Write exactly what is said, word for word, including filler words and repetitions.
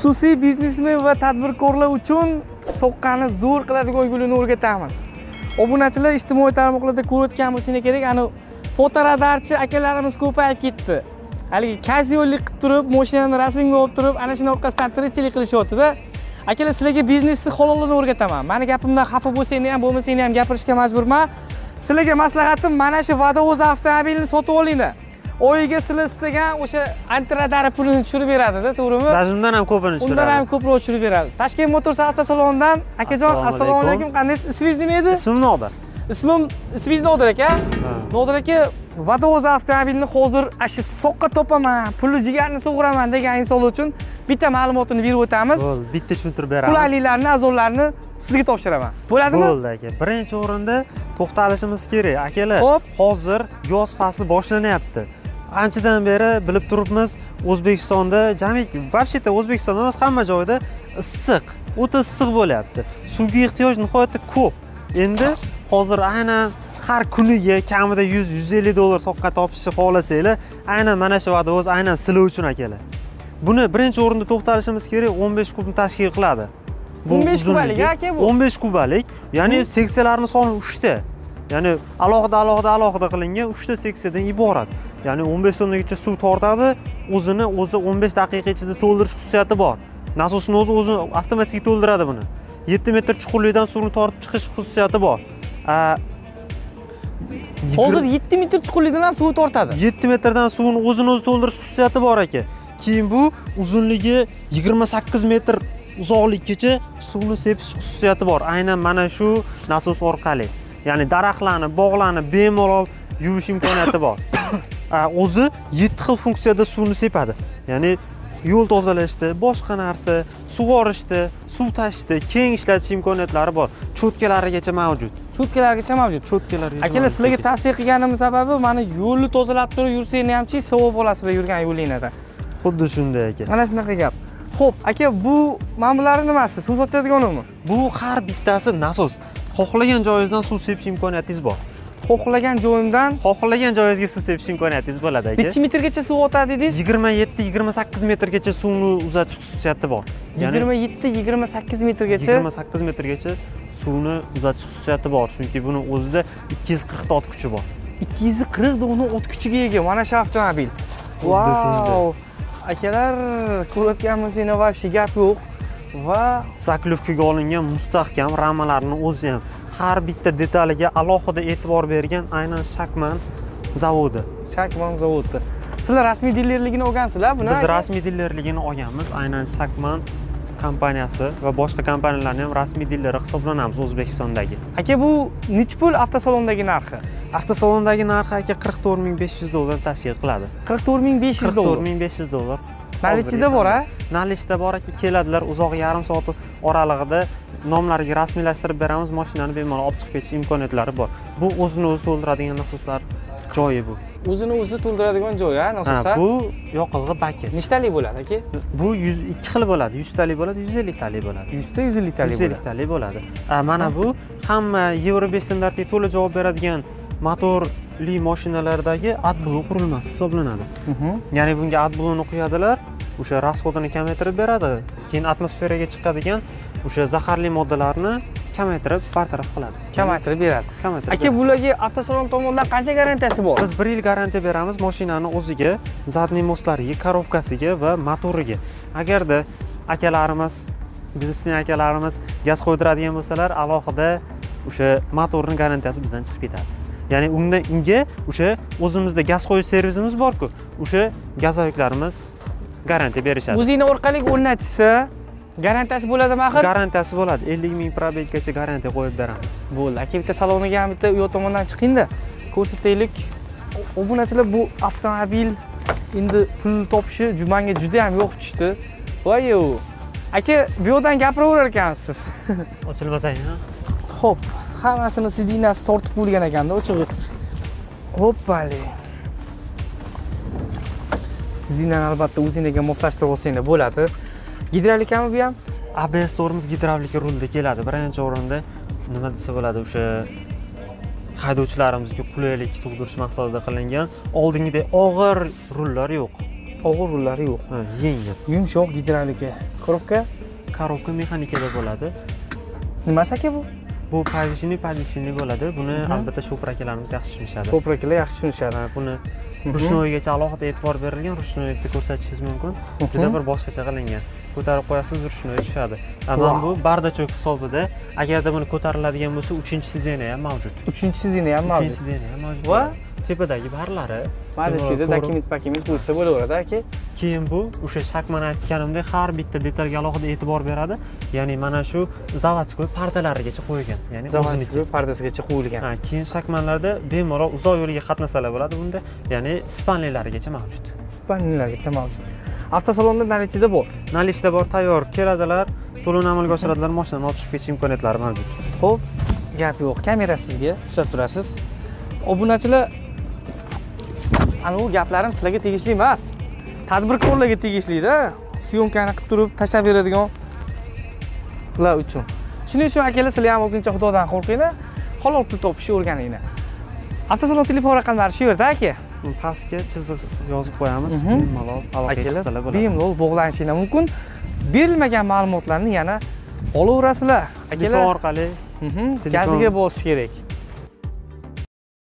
Xususiy biznesmen va tadbirkorlar uchun soqqani zo'r qiladigan uyg'unlikni o'rgatamiz. Obunachilar ijtimoiy tarmoqlarda ko'rayotgan bo'lsangiz kerak, ana fotoradarchi akalarimiz ko'payib ketdi. Haligi kazyollik qilib turib, mashinani rasmga olib turib, ana shuni orqasidan tirikchilik qilishyapti-da. Akalar, sizlarga biznesni halolligini o'rgataman. Meni gapimdan xafa bo'lsangiz ham, bo'lmasangiz ham gapirishga majburman. Sizlarga maslahatim, mana shu Vadovoz avtomobilini sotib olinglar. Oyiga sizlar istagan o'sha antiradar pulini tushirib beradi-da, to'g'rimi? Rajimdan ham ko'pini tushiradi. Undan ham ko'proq tushirib beradi. Tashkent Motors avtosalonidan akajon, assalomu alaykum. Qandays? Ismingiz nima edi? Ismim Nodir. Ismim ismingiz Nodir aka? Nodir aka, Vadovoz avtomobilini hozir ashu soqqa topaman, pulni jigarni sug'uraman degan insonlar uchun bitta ma'lumotini berib o'tamiz. Bo'ldi, bitta tushuntirib beramiz. Qulayliklarni, azorlarni sizga topshiraman. Bo'ladimi? Bo'ldi aka. Birinchi o'rinda to'xtalishimiz kerak, akalar. Hop, hozir yoz fasli boshlanyapti. Anchadan beri bilib turibmiz, O'zbekistonda, jamiki, vobsheta O'zbekistonda emas, hamma joyda issiq, o'ta issiq bo'lyapti. Suvga ehtiyoj nihoyatda ko'p. Endi hozir aynan har kuniga kamida yuz yuz ellik dollar soqqa topishni xohlasanglar, aynan mana shu Vadovoz aynan sizlar uchun akalar. Buni birinchi o'rinda to'xtalishimiz kerak, o'n besh kubni tashkil qiladi. o'n besh kubalik aka bu. o'n besh kubalik, ya'ni seksiyalarni soni uchta. Ya'ni alohida alohida alohida qilingan uchta seksiyadan iborat. Ya'ni o'n besh tonnagacha suv tortadi, o'zini o'zi o'n besh daqiqa ichida to'ldirish xususiyati bor. Nasosni o'zi o'zi avtomatik to'ldiradi buni. yetti metr chuqurlikdan suvni tortib chiqish xususiyati bor. Hozir yetti metr chuqurlikdan ham suv tortadi. yetti metrdan suvni o'zini o'zi to'ldirish xususiyati bor aka. Keyin bu uzunligi yigirma sakkiz metr uzoqlikgacha suvni sepish xususiyati bor. Aynan mana shu nasos orqali. Ya'ni daraxtlarni, bog'larni bemalol yuvish imkoniyati bor. O'zi yetti xil funksiyada suvni sepadi. Ya'ni yo'l tozalashda, boshqa narsa, sug'orishda, suv tashishda keng ishlatish imkoniyatlari bor. Cho'tkalarigacha mavjud. Cho'tkalarigacha mavjud. Cho'tkalarigacha. Akalar, sizlarga tavsiya qilganim sababi, mana yo'lni tozalatib turib yursangiz ham, chi savob olasizlar yurgan yo'lingizda. Xuddi shunday aka. Mana shunaqa gap. Xo'p, aka, bu ma'mulari nimasi? Suv sochadiganmi? Bu har bittasi nasos. Xohlagan joyingizdan suv sepish imkoniyatingiz bor. Xohlagan joyimdan xohlagan joyingizga suv sepish imkoniyatingiz bo'ladi aka. necha metrgacha suv otadi dedingiz? yigirma yetti yigirma sakkiz metrgacha suvni uzatish xususiyati bor. yigirma yetti yigirma sakkiz metrgacha yigirma sakkiz metrgacha suvni uzatish xususiyati bor, chunki buni o'zida ikki yuz qirq ta ot kuchi bor. ikki yuz qirq dona ot kuchiga ega mana shu avtomobil. Vau! Akalar, ko'rayotganimizda vobshe gap yo'q va zaklufkaga olingan mustahkam ramalarini o'zi ham har bitta detaliga alohida e'tibor bergan aynan Shakman zavodi. Shakman zavodi. Sizlar rasmiy dilerligini olgansizlar buni? Biz rasmiy dilerligini olganmiz. Aynan Shakman kompaniyasi va boshqa kompaniyalarning ham rasmiy dilleri hisoblanamiz O'zbekistondagi. Aka, bu nech pul avtosalondagi narxi? Avtosalondagi narxi aka qirq to'rt ming besh yuz dollar tashkil qiladi. qirq to'rt ming besh yuz dollar. qirq to'rt ming besh yuz dollar. Nalichida bor, a? Nalichida bor aka, keladilar, uzoq yarim soat oralig'ida nomlariga rasmiylashtirib beramiz, mashinani bemalol olib chiqib ketish imkoniyatlari bor. Bu o'zini o'zi to'ldiradigan nasoslar joyi bu. O'zini o'zi to'ldiradigan joyi, ha, nasoslar. Bu yoqilg'i baket. Nechtalik bo'ladi aka? Bu ikki xil bo'ladi, yuz talik bo'ladi, yuz ellik talik bo'ladi. yuz ta yuz ellik talik bo'ladi. yuz ellik talik bo'ladi. Mana bu hamma Euro besh standartiga to'la javob beradigan motorli mashinalardagi AdBlue qurilmasi hisoblanadi. Ya'ni bunga AdBlue'ni quyadilar, o'sha rasxodini kamaytirib beradi, keyin atmosferaga chiqadigan o'sha zaharli moddalarni kamaytirib bartaraf qiladi. Kamaytirib beradi. Kamaytirib. Aka, bularga avtosalon tomonidan qancha garantiyasi bor? Biz bir yil garantiya beramiz mashinani o'ziga, zadniy moslariga, korobkasiga va motoriga. Agarda akalarimiz, biznesmen akalarimiz gaz qo'ydiradigan bo'lsalar, alohida o'sha motorning garantiyasi bizdan chiqib ketadi. Ya'ni undan unga o'sha o'zimizda gaz qo'yish servisimiz bor-ku. O'sha gazoviklarimiz garantiya berishadi. O'zingiz orqali o'rnatsa garantiyasi bo'ladimi axir? Garantiyasi bo'ladi. ellik ming probeggacha garantiya qo'yib beramiz. Bo'ldi. Aka, bitta saloniga ham bitta u tomondan chiqingda ko'rsataylik. Obunachilar, bu avtomobil endi pulni topishi jumanga juda ham yo'q tushdi. Voy-yo. Aka, bu yerdan gapiraverar ekansiz. Ochilmasang, ha? Xo'p, hammasini sidinasi tortib bo'lgan ekanda, ochig'i. Hoppali. Sidinani albatta o'zingizga moslashtirib olsanglar bo'ladi. Gidravlikami bu ham? A B S tormoz gidravlika rulda keladi. Birinchi o'rinda nima desa bo'ladi, o'sha haydovchilarimizga qulaylik tug'dirish maqsadida qilingan. Oldingidek og'ir rullar yo'q. ağırları yok. Yengil. Yumşak gidrolik. Korobka? Korobka mexanikada bo'ladi. Nimasaki bu? Bu pavishni pavishni bo'ladi. Buni albatta shoprakalarimiz yaxshi tushunishadi. Shoprakalar yaxshi tushunishadi. Buni rushnoygacha alohida e'tibor berilgan, rushnoyni ko'rsatishingiz mumkin. Juda bir boshqacha qilingan. Ko'tarib qo'yasiz, rushnoy tushadi. Ammo bu bardachok hisobida, agarda buni ko'tariladigan bo'lsa, uchinchi sidena ham mavjud. uchinchi sidena ham mavjud. uchinchi sidena ham mavjud. Va tepadagi barlari, bardachokda dokument pakimit bo'lsa bo'laveradi-ku. Keyin bu o'sha shakman aytganimdek, har bitta detalga alohida e'tibor beradi. Ya'ni mana shu zavodskoy pardalarigacha qo'yilgan, ya'ni zavodskoy pardasigacha qo'yilgan. Ha, keyin shakmanlarda bemalol uzoq yo'lga qatnasalar bo'ladi bunda, ya'ni spanlilarigacha mavjud. Spanlilarigacha mavjud. Avtosalonda nalichida bor. Nalichda bor, tayyor keladilar, to'lovni amalga oshiradilar, mashinani olib chiqib ketish imkoniyatlari mavjud. Xo'p, gap yo'q. Kamera sizga ushlab turasiz. Obunachilar ana bu gaplarim sizlarga tegishli emas. Tadbirkorlarga tegishli-da. Syomkani qilib turib tashlab beradigan ular uchun. Shuning uchun akalar sizlar ham o'zingiz xudodan qo'rqinglar, halol pul topishni o'rganinglar. Avtosalon telefon raqamlari shu yerda aka. Pastga chiziq yozib qo'yamiz. Bemalol aloqachilar bo'ladi. Bemalol bog'lanishingiz mumkin. Berilmagan ma'lumotlarni yana olaverasizlar. Akalar orqali gaziga bosish kerak.